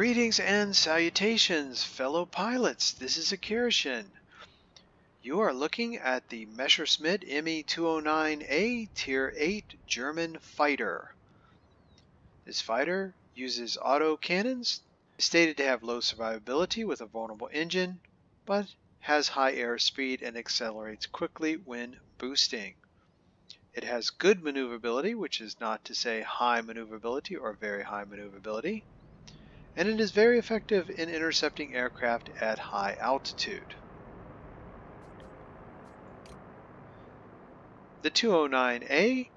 Greetings and salutations, fellow pilots. This is Akirishin. You are looking at the Messerschmitt Me 209 A Tier 8 German fighter. This fighter uses auto cannons, stated to have low survivability with a vulnerable engine, but has high airspeed and accelerates quickly when boosting. It has good maneuverability, which is not to say high maneuverability or very high maneuverability. And it is very effective in intercepting aircraft at high altitude. The 209A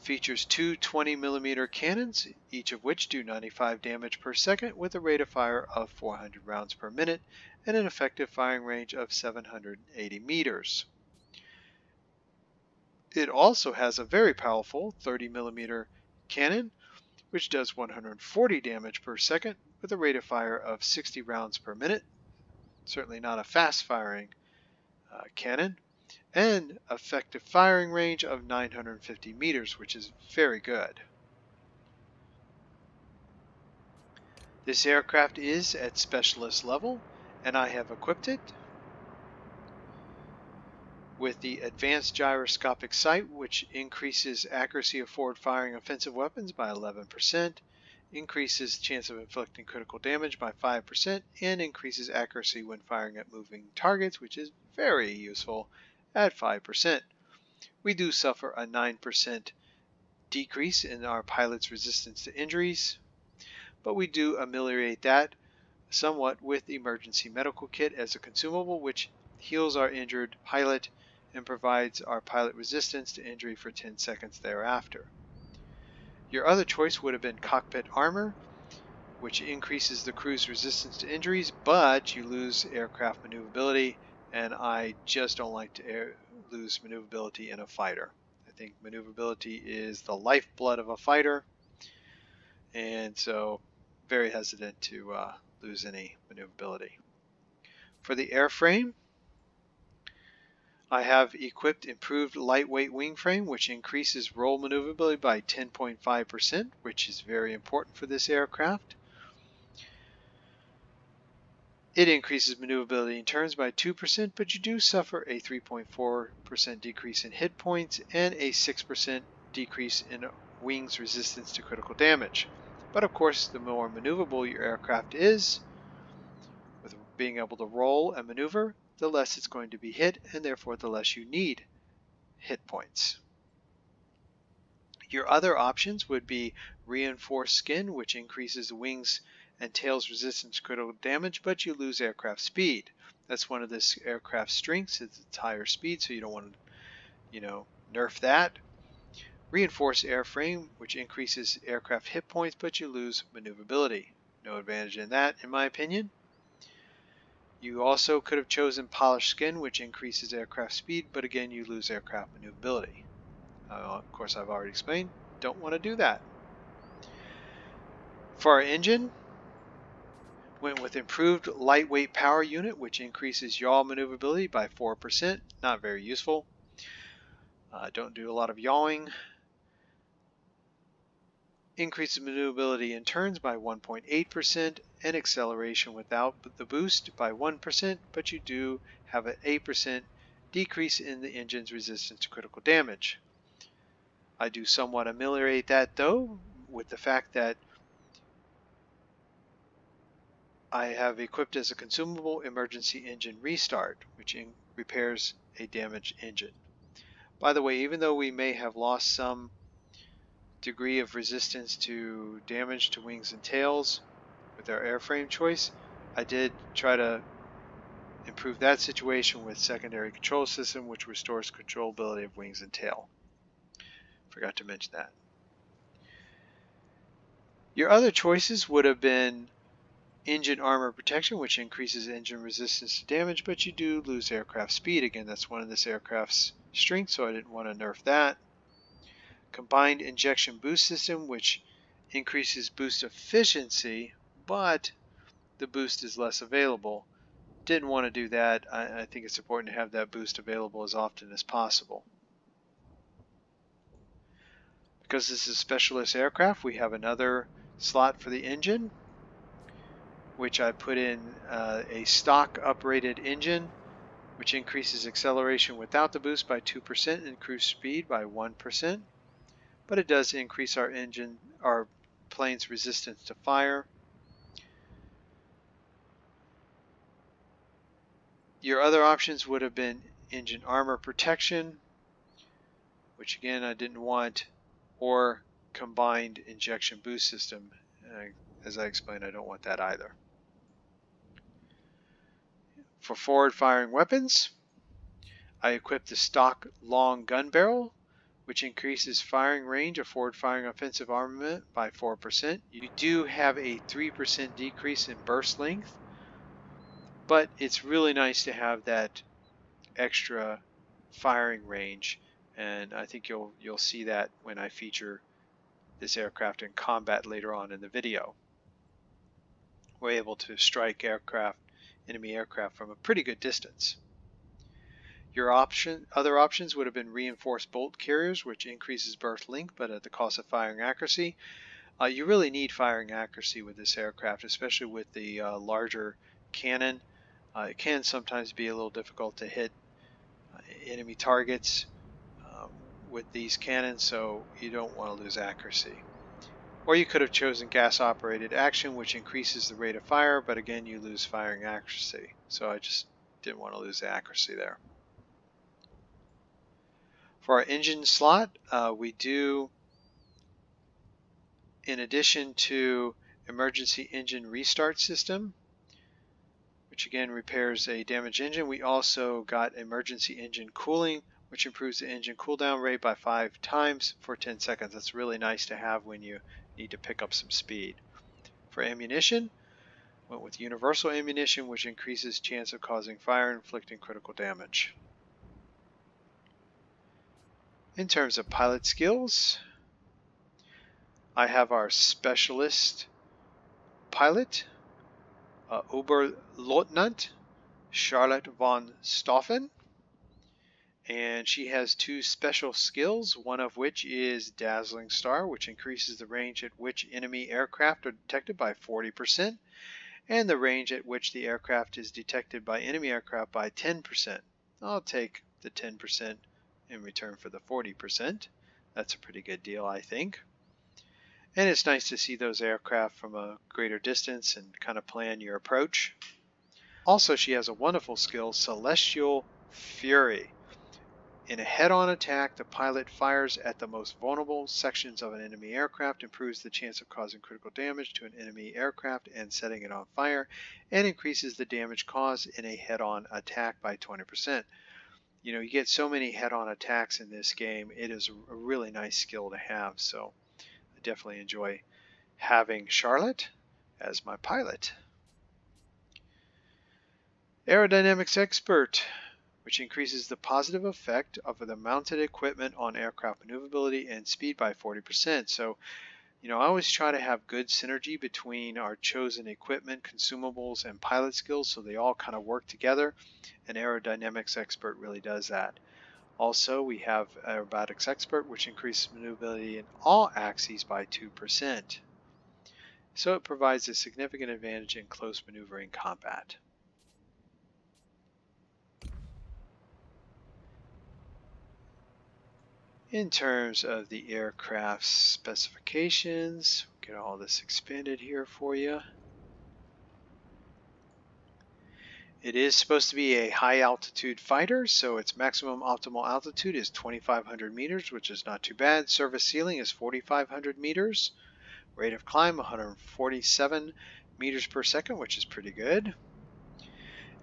features two 20mm cannons, each of which do 95 damage per second with a rate of fire of 400 rounds per minute and an effective firing range of 780 meters. It also has a very powerful 30mm cannon, which does 140 damage per second with a rate of fire of 60 rounds per minute. Certainly not a fast firing cannon. And effective firing range of 950 meters, which is very good. This aircraft is at specialist level, and I have equipped it with the advanced gyroscopic sight, which increases accuracy of forward firing offensive weapons by 11%, increases chance of inflicting critical damage by 5%, and increases accuracy when firing at moving targets, which is very useful, at 5%. We do suffer a 9% decrease in our pilot's resistance to injuries, but we do ameliorate that somewhat with the emergency medical kit as a consumable, which heals our injured pilot and provides our pilot resistance to injury for 10 seconds thereafter. Your other choice would have been cockpit armor, which increases the crew's resistance to injuries, but you lose aircraft maneuverability, and I just don't like to lose maneuverability in a fighter. I think maneuverability is the lifeblood of a fighter, and so very hesitant to lose any maneuverability. For the airframe, I have equipped improved lightweight wing frame, which increases roll maneuverability by 10.5%, which is very important for this aircraft. It increases maneuverability in turns by 2%, but you do suffer a 3.4% decrease in hit points and a 6% decrease in wings resistance to critical damage. But of course, the more maneuverable your aircraft is, with being able to roll and maneuver, the less it's going to be hit, and therefore the less you need hit points. Your other options would be reinforced skin, which increases the wings and tail's resistance to critical damage, but you lose aircraft speed. That's one of this aircraft's strengths, is its higher speed, so you don't want to, nerf that. Reinforced airframe, which increases aircraft hit points, but you lose maneuverability. No advantage in that, in my opinion. You also could have chosen polished skin, which increases aircraft speed, but again, you lose aircraft maneuverability. Of course, I've already explained, don't want to do that. For our engine, went with improved lightweight power unit, which increases yaw maneuverability by 4%. Not very useful. Don't do a lot of yawing. Increases maneuverability in turns by 1.8%. and acceleration without the boost by 1%, but you do have an 8% decrease in the engine's resistance to critical damage. I do somewhat ameliorate that, though, with the fact that I have equipped as a consumable emergency engine restart, which repairs a damaged engine. By the way, even though we may have lost some degree of resistance to damage to wings and tails with our airframe choice, I did try to improve that situation with secondary control system, which restores controllability of wings and tail. Forgot to mention that. Your other choices would have been engine armor protection, which increases engine resistance to damage, but you do lose aircraft speed. Again, that's one of this aircraft's strengths, so I didn't want to nerf that. Combined injection boost system, which increases boost efficiency, but the boost is less available. Didn't want to do that. I think it's important to have that boost available as often as possible. Because this is a specialist aircraft, we have another slot for the engine, which I put in a stock uprated engine, which increases acceleration without the boost by 2% and cruise speed by 1%, but it does increase our engine, our plane's resistance to fire. Your other options would have been engine armor protection, which again I didn't want, or combined injection boost system. As I explained, I don't want that either. For forward firing weapons, I equipped the stock long gun barrel, which increases firing range of forward firing offensive armament by 4%. You do have a 3% decrease in burst length, but it's really nice to have that extra firing range, and I think you'll see that when I feature this aircraft in combat later on in the video. We're able to strike aircraft, enemy aircraft, from a pretty good distance. Your other options would have been reinforced bolt carriers, which increases burst length, but at the cost of firing accuracy. You really need firing accuracy with this aircraft, especially with the larger cannon. It can sometimes be a little difficult to hit enemy targets with these cannons, so you don't want to lose accuracy. Or you could have chosen gas operated action, which increases the rate of fire, but again you lose firing accuracy, so I just didn't want to lose the accuracy there. For our engine slot, we do, in addition to emergency engine restart system, which again repairs a damaged engine, we also got emergency engine cooling, which improves the engine cooldown rate by 5 times for 10 seconds. That's really nice to have when you need to pick up some speed. For ammunition, went with universal ammunition, which increases chance of causing fire, inflicting critical damage. In terms of pilot skills, I have our specialist pilot, Oberleutnant Charlotte von Stauffen. And she has 2 special skills, one of which is Dazzling Star, which increases the range at which enemy aircraft are detected by 40%, and the range at which the aircraft is detected by enemy aircraft by 10%. I'll take the 10% in return for the 40%. That's a pretty good deal, I think. And it's nice to see those aircraft from a greater distance and kind of plan your approach. Also, she has a wonderful skill, Celestial Fury. In a head-on attack, the pilot fires at the most vulnerable sections of an enemy aircraft, improves the chance of causing critical damage to an enemy aircraft and setting it on fire, and increases the damage caused in a head-on attack by 20%. You know, you get so many head-on attacks in this game, it is a really nice skill to have, so I definitely enjoy having Charlotte as my pilot. Aerodynamics Expert, which increases the positive effect of the mounted equipment on aircraft maneuverability and speed by 40%. So, you know, I always try to have good synergy between our chosen equipment, consumables, and pilot skills, so they all kind of work together, and Aerodynamics Expert really does that. Also, we have Aerobatics Expert, which increases maneuverability in all axes by 2%. So it provides a significant advantage in close maneuvering combat. In terms of the aircraft specifications, get all this expanded here for you. It is supposed to be a high altitude fighter, so its maximum optimal altitude is 2,500 meters, which is not too bad. Service ceiling is 4,500 meters. Rate of climb 147 meters per second, which is pretty good.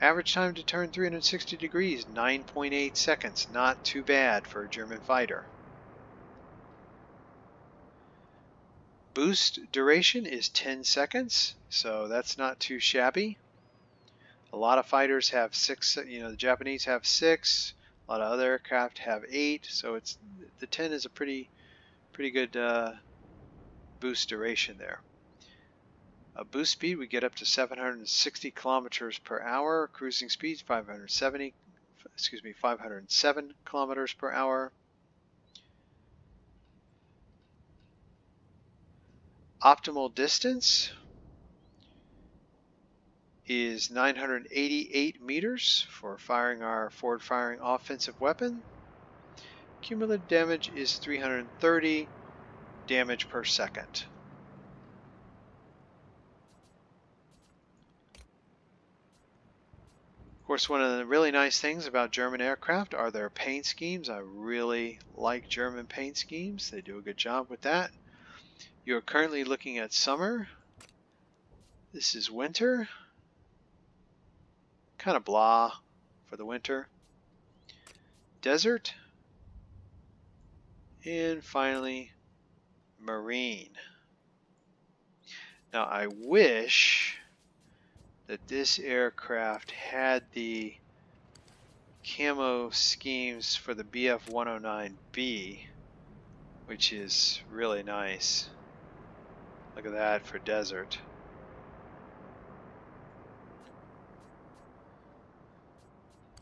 Average time to turn 360 degrees, 9.8 seconds. Not too bad for a German fighter. Boost duration is 10 seconds, so that's not too shabby. A lot of fighters have 6, you know, the Japanese have 6, a lot of other aircraft have 8, so it's, the 10 is a pretty good boost duration there. A boost speed, we get up to 760 kilometers per hour. Cruising speed, 507 kilometers per hour. Optimal distance is 988 meters for firing our forward firing offensive weapon. Cumulative damage is 330 damage per second. Of course, one of the really nice things about German aircraft are their paint schemes. I really like German paint schemes. They do a good job with that. You're currently looking at summer. This is winter. Kind of blah for the winter. Desert. And finally, marine. Now, I wish that this aircraft had the camo schemes for the Bf-109B, which is really nice. Look at that for desert.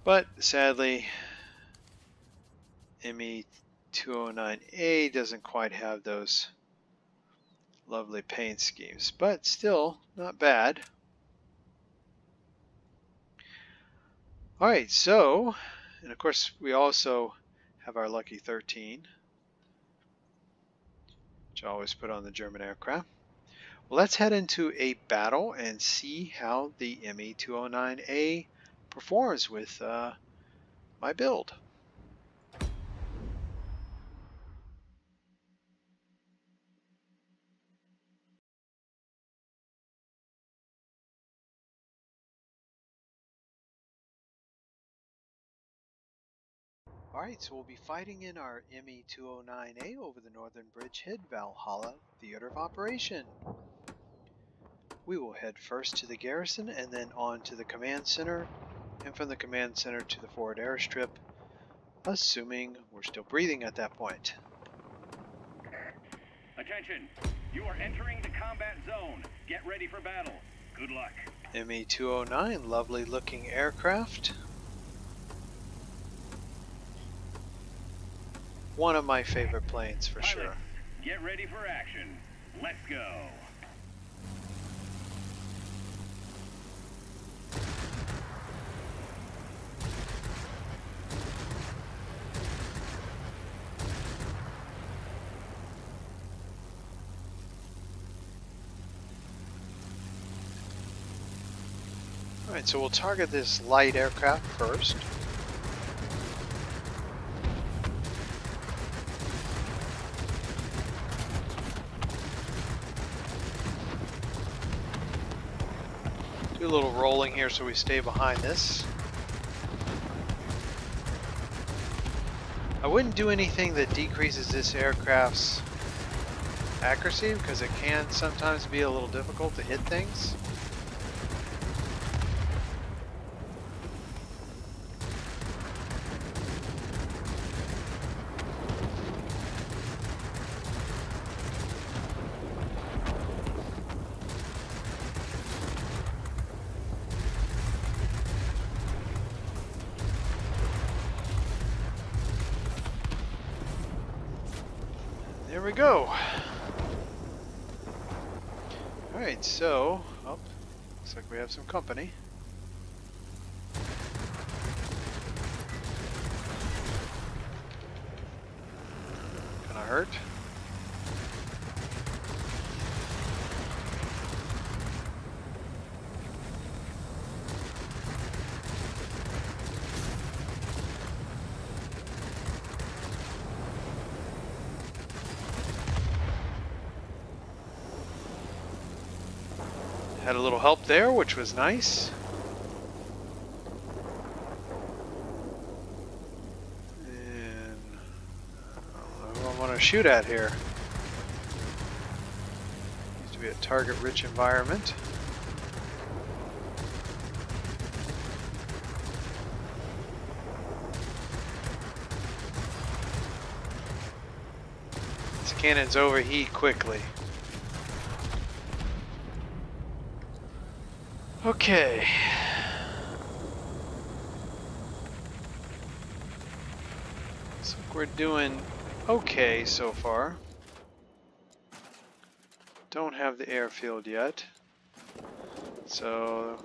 But sadly, ME 209 A doesn't quite have those lovely paint schemes, but still not bad. Alright, so, and of course we also have our Lucky 13, which I always put on the German aircraft. Well, let's head into a battle and see how the ME 209A performs with my build. Alright, so we'll be fighting in our ME 209A over the Northern Bridgehead, Valhalla Theater of Operation. We will head first to the garrison and then on to the command center, and from the command center to the forward airstrip, assuming we're still breathing at that point. Attention! You are entering the combat zone. Get ready for battle. Good luck. ME 209, lovely looking aircraft. One of my favorite planes for sure. Pilot, get ready for action. Let's go. All right, so we'll target this light aircraft first. A little rolling here so we stay behind this. I wouldn't do anything that decreases this aircraft's accuracy because it can sometimes be a little difficult to hit things. We go. All right, so looks like we have some company. Gonna hurt. Had a little help there, which was nice. And I don't know who I want to shoot at here. Used to be a target-rich environment. These cannons overheat quickly. Okay. So we're doing okay so far. Don't have the airfield yet. So,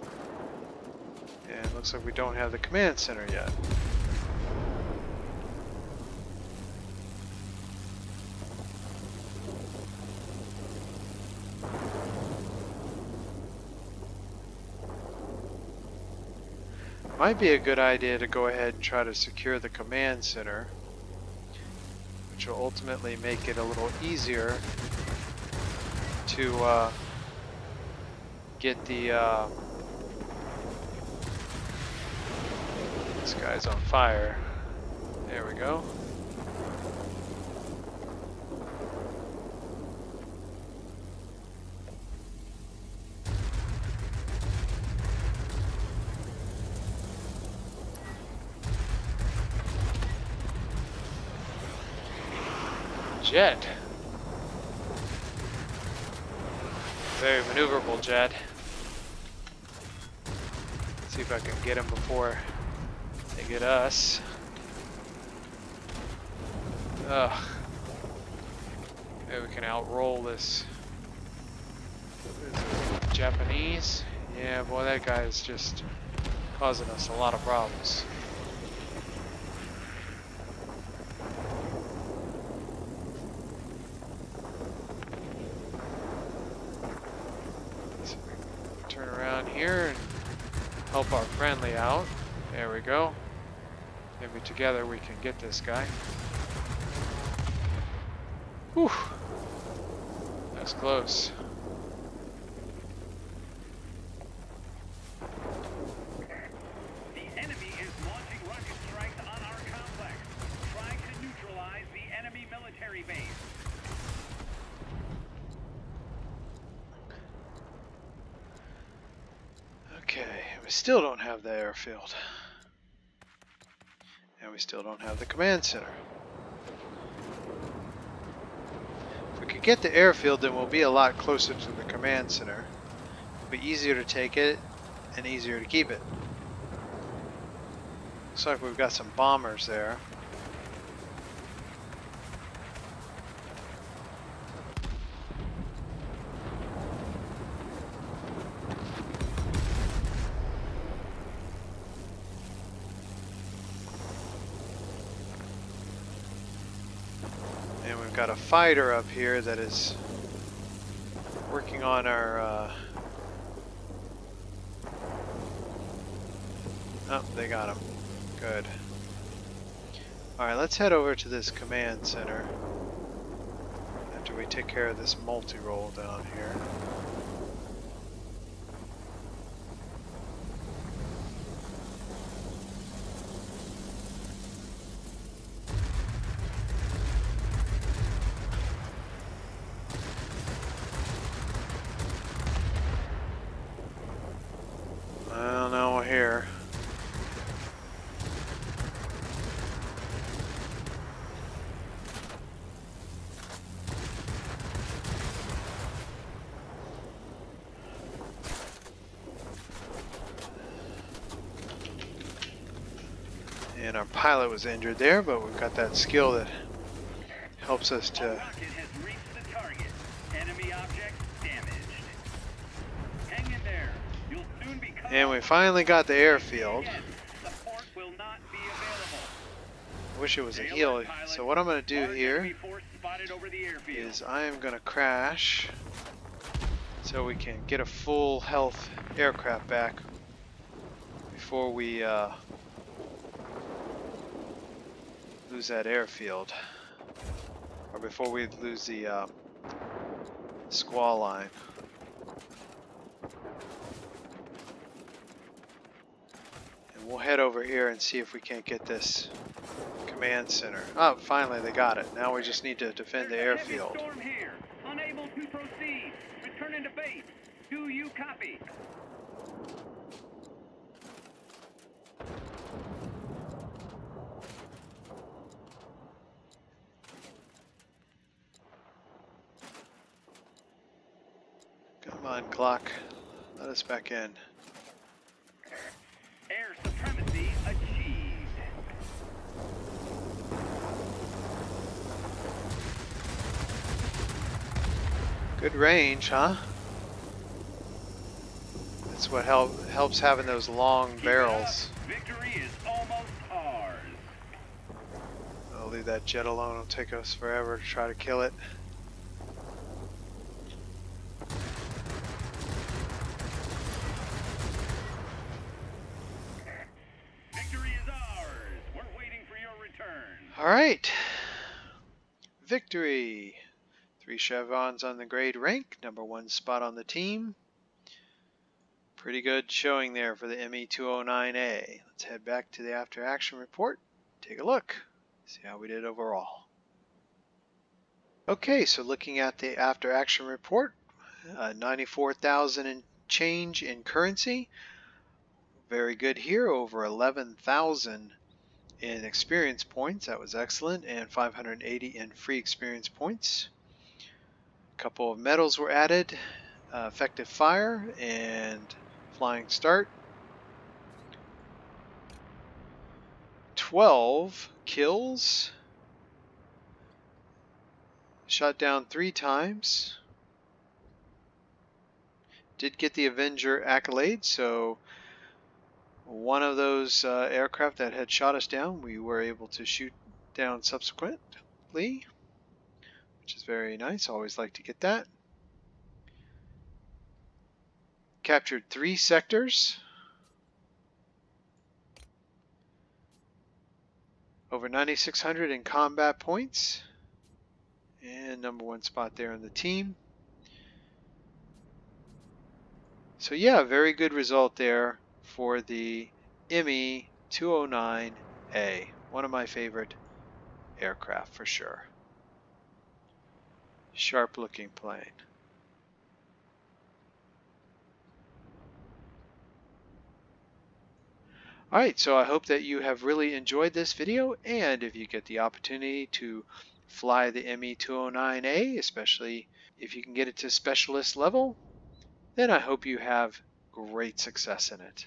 and it looks like we don't have the command center yet. Might be a good idea to go ahead and try to secure the command center, which will ultimately make it a little easier to get the this guy's on fire. There we go. Jet. Very maneuverable jet. Let's see if I can get him before they get us. Ugh. Maybe we can outroll this. This Japanese. Yeah, boy, that guy is just causing us a lot of problems. Help our friendly out. There we go. Maybe together we can get this guy. Whew. That's close. The enemy is launching rocket strikes on our complex, trying to neutralize the enemy military base. We still don't have the airfield, and we still don't have the command center. If we could get the airfield, then we'll be a lot closer to the command center. It'll be easier to take it and easier to keep it. Looks like we've got some bombers there. Got a fighter up here that is working on our oh, they got him. Good. Alright, let's head over to this command center after we take care of this multi-roll down here. And our pilot was injured there, but we've got that skill that helps us to... Rocket has reached the target. Enemy object damaged. Hang in there. You'll soon be coming. And we finally got the airfield. Support will not be available. I wish it was a heal. So what I'm going to do here is I am going to crash so we can get a full health aircraft back before we... lose that airfield, or before we lose the squall line. And we'll head over here and see if we can't get this command center. Oh, finally they got it. Now we just need to defend the airfield. There's a heavy storm here. Unable to proceed. Returning to base. Do you copy? Clock, let us back in. Air supremacy achieved. Good range, huh? That's what helps having those long barrels. Victory is almost ours. I'll leave that jet alone. It'll take us forever to try to kill it. Victory is ours. We're waiting for your return. All right. Victory. 3 chevrons on the grade rank, #1 spot on the team. Pretty good showing there for the ME 209A. Let's head back to the after action report, take a look, see how we did overall. Okay, so looking at the after action report, 94,000 and change in currency. Very good here, over 11,000 in experience points, that was excellent, and 580 in free experience points. Couple of medals were added, effective fire and flying start. 12 kills, shot down 3 times. Did get the Avenger accolade, so one of those aircraft that had shot us down, we were able to shoot down subsequently, which is very nice. Always like to get that. Captured 3 sectors. Over 9,600 in combat points. And #1 spot there on the team. So yeah, very good result there for the ME 209A. One of my favorite aircraft for sure. Sharp looking plane. Alright, so I hope that you have really enjoyed this video, and if you get the opportunity to fly the ME 209A, especially if you can get it to specialist level, then I hope you have great success in it.